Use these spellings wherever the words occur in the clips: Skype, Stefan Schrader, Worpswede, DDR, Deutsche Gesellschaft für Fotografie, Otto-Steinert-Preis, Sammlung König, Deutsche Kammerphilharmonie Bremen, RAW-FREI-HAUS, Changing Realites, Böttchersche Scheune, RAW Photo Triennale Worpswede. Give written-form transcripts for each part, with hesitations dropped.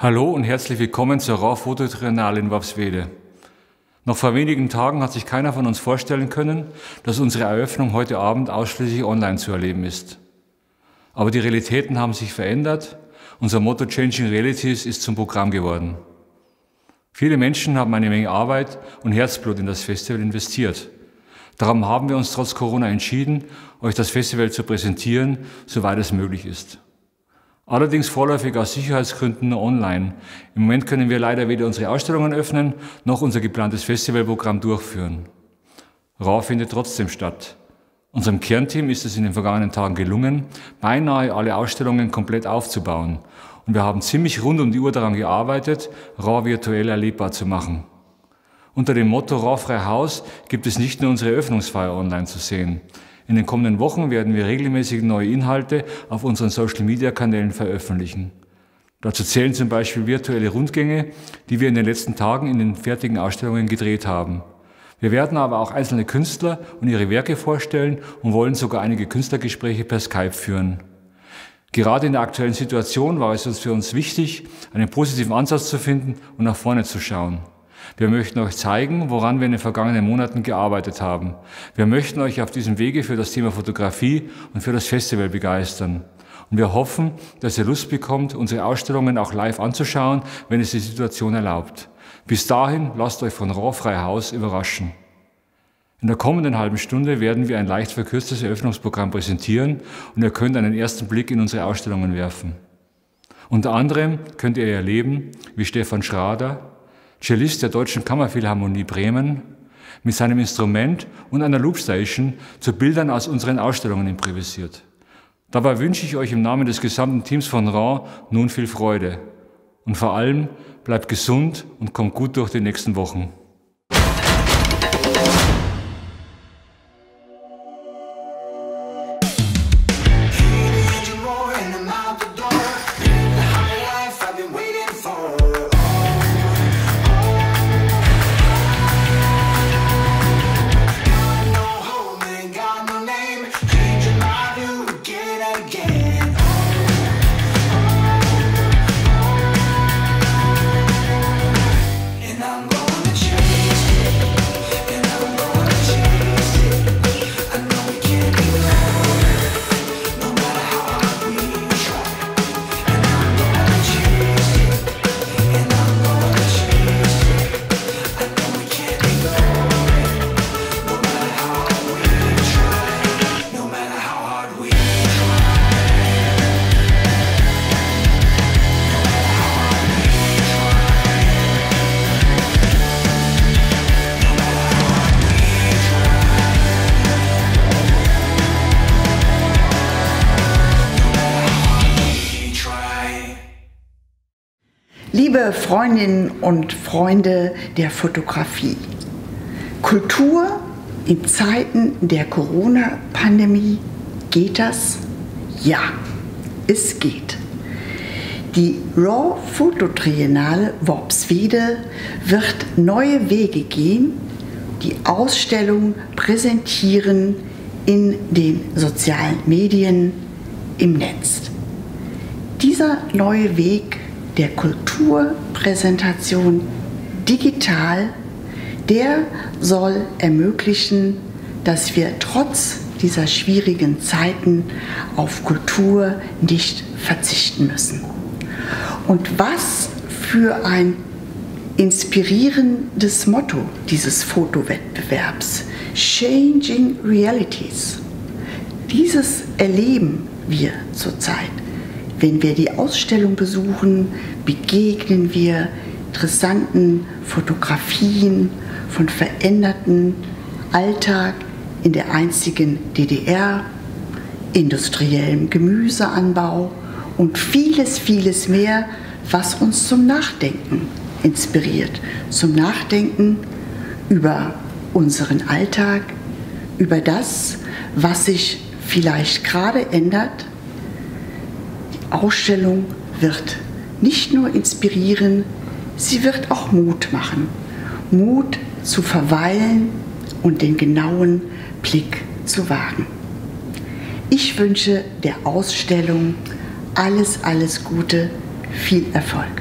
Hallo und herzlich willkommen zur RAW Photo Triennale in Worpswede. Noch vor wenigen Tagen hat sich keiner von uns vorstellen können, dass unsere Eröffnung heute Abend ausschließlich online zu erleben ist. Aber die Realitäten haben sich verändert. Unser Motto Changing Realities ist zum Programm geworden. Viele Menschen haben eine Menge Arbeit und Herzblut in das Festival investiert. Darum haben wir uns trotz Corona entschieden, euch das Festival zu präsentieren, soweit es möglich ist. Allerdings vorläufig aus Sicherheitsgründen nur online. Im Moment können wir leider weder unsere Ausstellungen öffnen, noch unser geplantes Festivalprogramm durchführen. RAW findet trotzdem statt. Unserem Kernteam ist es in den vergangenen Tagen gelungen, beinahe alle Ausstellungen komplett aufzubauen. Und wir haben ziemlich rund um die Uhr daran gearbeitet, RAW virtuell erlebbar zu machen. Unter dem Motto RAW-FREI-HAUS gibt es nicht nur unsere Eröffnungsfeier online zu sehen. In den kommenden Wochen werden wir regelmäßig neue Inhalte auf unseren Social-Media-Kanälen veröffentlichen. Dazu zählen zum Beispiel virtuelle Rundgänge, die wir in den letzten Tagen in den fertigen Ausstellungen gedreht haben. Wir werden aber auch einzelne Künstler und ihre Werke vorstellen und wollen sogar einige Künstlergespräche per Skype führen. Gerade in der aktuellen Situation war es für uns wichtig, einen positiven Ansatz zu finden und nach vorne zu schauen. Wir möchten euch zeigen, woran wir in den vergangenen Monaten gearbeitet haben. Wir möchten euch auf diesem Wege für das Thema Fotografie und für das Festival begeistern. Und wir hoffen, dass ihr Lust bekommt, unsere Ausstellungen auch live anzuschauen, wenn es die Situation erlaubt. Bis dahin lasst euch von RAW-FREI-HAUS überraschen. In der kommenden halben Stunde werden wir ein leicht verkürztes Eröffnungsprogramm präsentieren und ihr könnt einen ersten Blick in unsere Ausstellungen werfen. Unter anderem könnt ihr erleben, wie Stefan Schrader, Cellist der Deutschen Kammerphilharmonie Bremen, mit seinem Instrument und einer Loopstation zu Bildern aus unseren Ausstellungen improvisiert. Dabei wünsche ich euch im Namen des gesamten Teams von RAW nun viel Freude. Und vor allem, bleibt gesund und kommt gut durch die nächsten Wochen. Liebe Freundinnen und Freunde der Fotografie, Kultur in Zeiten der Corona-Pandemie, geht das? Ja, es geht. Die RAW Photo Triennale Worpswede wird neue Wege gehen, die Ausstellung präsentieren in den sozialen Medien, im Netz. Dieser neue Weg der Kulturpräsentation digital, der soll ermöglichen, dass wir trotz dieser schwierigen Zeiten auf Kultur nicht verzichten müssen. Und was für ein inspirierendes Motto dieses Fotowettbewerbs, Changing Realities. Dieses erleben wir zurzeit. Wenn wir die Ausstellung besuchen, begegnen wir interessanten Fotografien von veränderten Alltag in der einstigen DDR, industriellem Gemüseanbau und vieles, vieles mehr, was uns zum Nachdenken inspiriert. Zum Nachdenken über unseren Alltag, über das, was sich vielleicht gerade ändert. Ausstellung wird nicht nur inspirieren, sie wird auch Mut machen. Mut zu verweilen und den genauen Blick zu wagen. Ich wünsche der Ausstellung alles, alles Gute, viel Erfolg.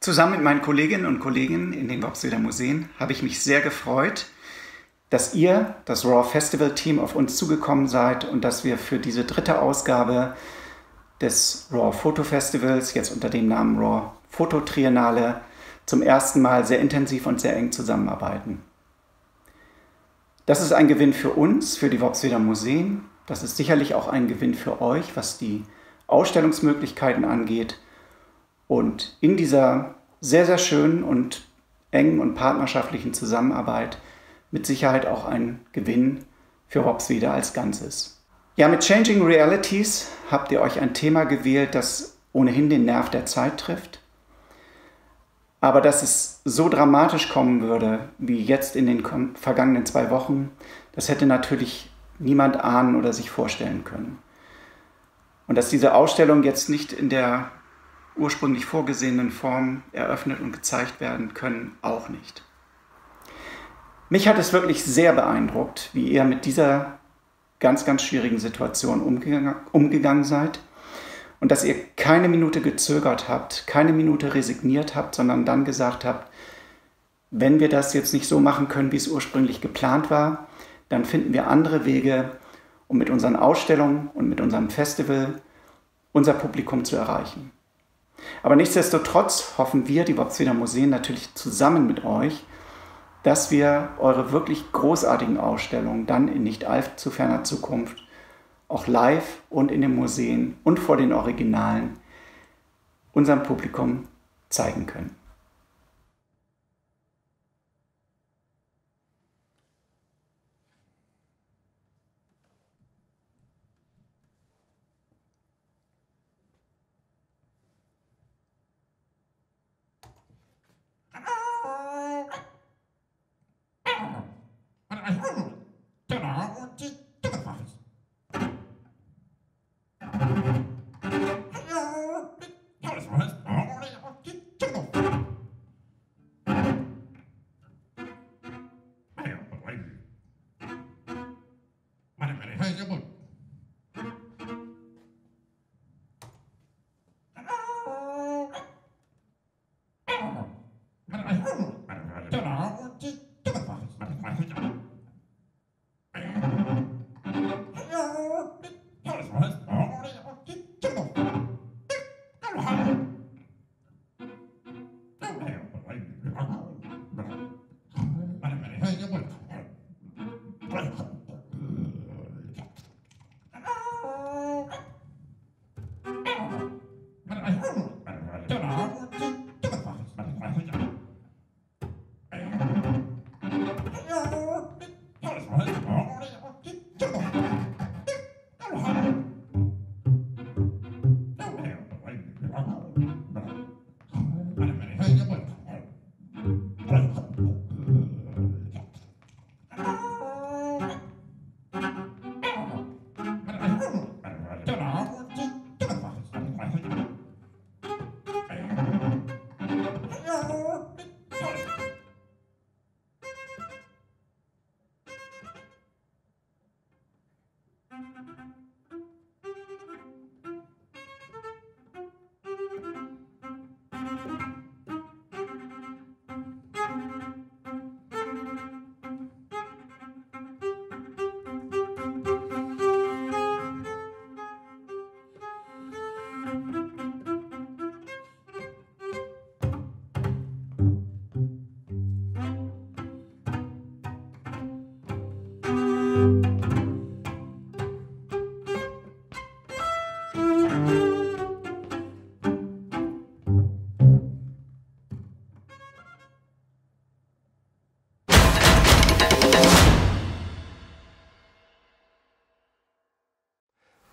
Zusammen mit meinen Kolleginnen und Kollegen in den Worpsweder Museen habe ich mich sehr gefreut, dass ihr, das RAW Festival Team, auf uns zugekommen seid und dass wir für diese dritte Ausgabe des RAW Photo Festivals, jetzt unter dem Namen RAW Photo Triennale, zum ersten Mal sehr intensiv und sehr eng zusammenarbeiten. Das ist ein Gewinn für uns, für die Worpsweder Museen. Das ist sicherlich auch ein Gewinn für euch, was die Ausstellungsmöglichkeiten angeht. Und in dieser sehr, sehr schönen und engen und partnerschaftlichen Zusammenarbeit mit Sicherheit auch ein Gewinn für Worpswede als Ganzes. Ja, mit Changing Realities habt ihr euch ein Thema gewählt, das ohnehin den Nerv der Zeit trifft. Aber dass es so dramatisch kommen würde, wie jetzt in den vergangenen 2 Wochen, das hätte natürlich niemand ahnen oder sich vorstellen können. Und dass diese Ausstellung jetzt nicht in der ursprünglich vorgesehenen Form eröffnet und gezeigt werden können, auch nicht. Mich hat es wirklich sehr beeindruckt, wie ihr mit dieser ganz, ganz schwierigen Situation umgegangen seid und dass ihr keine Minute gezögert habt, keine Minute resigniert habt, sondern dann gesagt habt, wenn wir das jetzt nicht so machen können, wie es ursprünglich geplant war, dann finden wir andere Wege, um mit unseren Ausstellungen und mit unserem Festival unser Publikum zu erreichen. Aber nichtsdestotrotz hoffen wir, die Worpsweder Museen, natürlich zusammen mit euch, dass wir eure wirklich großartigen Ausstellungen dann in nicht allzu ferner Zukunft auch live und in den Museen und vor den Originalen unserem Publikum zeigen können.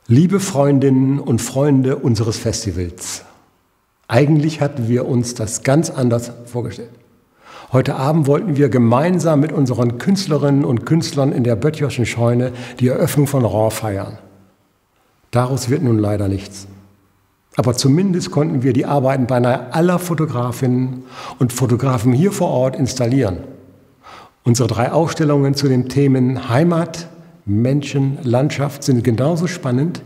Liebe Freundinnen und Freunde unseres Festivals, eigentlich hatten wir uns das ganz anders vorgestellt. Heute Abend wollten wir gemeinsam mit unseren Künstlerinnen und Künstlern in der Böttcherschen Scheune die Eröffnung von RAW feiern. Daraus wird nun leider nichts. Aber zumindest konnten wir die Arbeiten beinahe aller Fotografinnen und Fotografen hier vor Ort installieren. Unsere 3 Ausstellungen zu den Themen Heimat, Menschen, Landschaft sind genauso spannend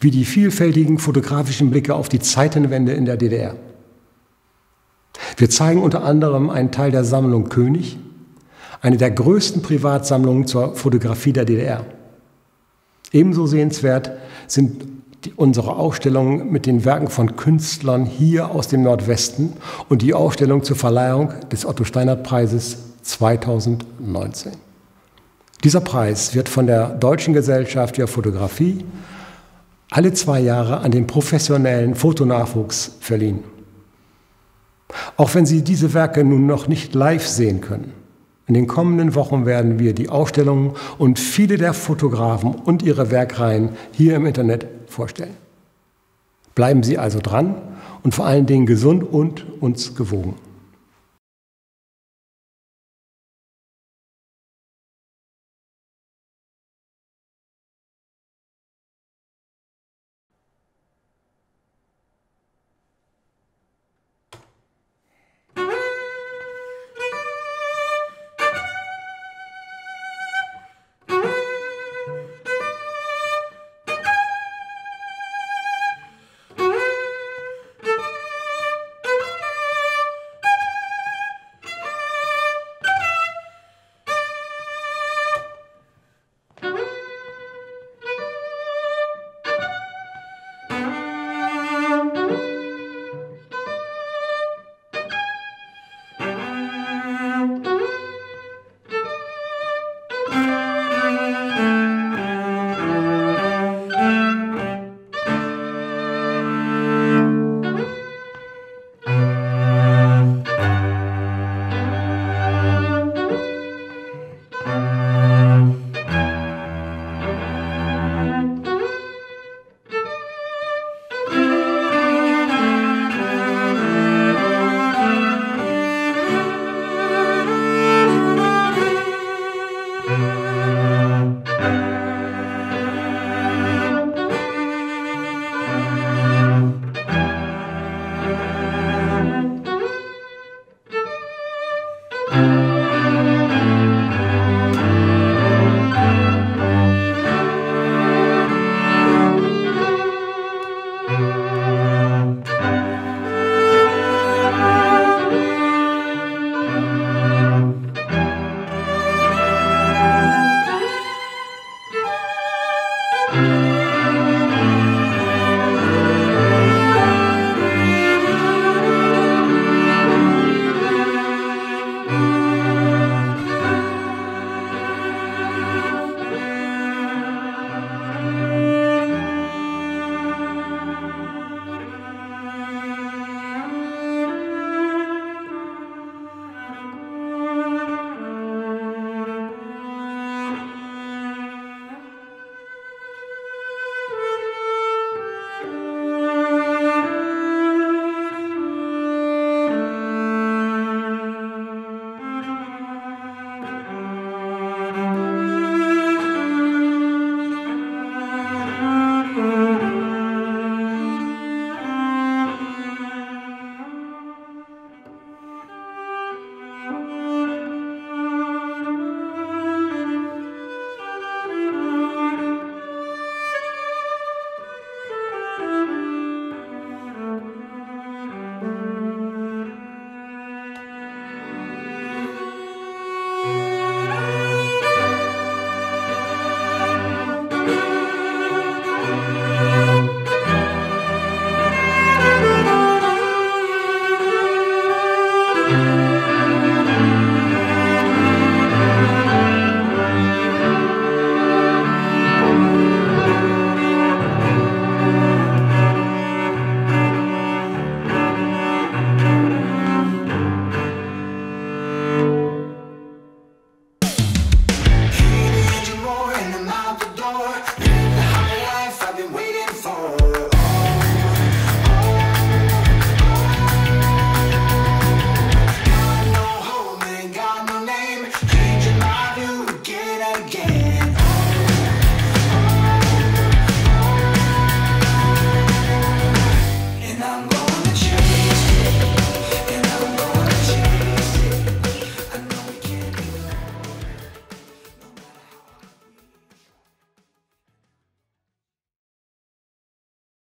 wie die vielfältigen fotografischen Blicke auf die Zeitenwende in der DDR. Wir zeigen unter anderem einen Teil der Sammlung König, eine der größten Privatsammlungen zur Fotografie der DDR. Ebenso sehenswert sind unsere Ausstellungen mit den Werken von Künstlern hier aus dem Nordwesten und die Ausstellung zur Verleihung des Otto-Steinert-Preises 2019. Dieser Preis wird von der Deutschen Gesellschaft für Fotografie alle 2 Jahre an den professionellen Fotonachwuchs verliehen. Auch wenn Sie diese Werke nun noch nicht live sehen können, in den kommenden Wochen werden wir die Ausstellungen und viele der Fotografen und ihre Werkreihen hier im Internet vorstellen. Bleiben Sie also dran und vor allen Dingen gesund und uns gewogen.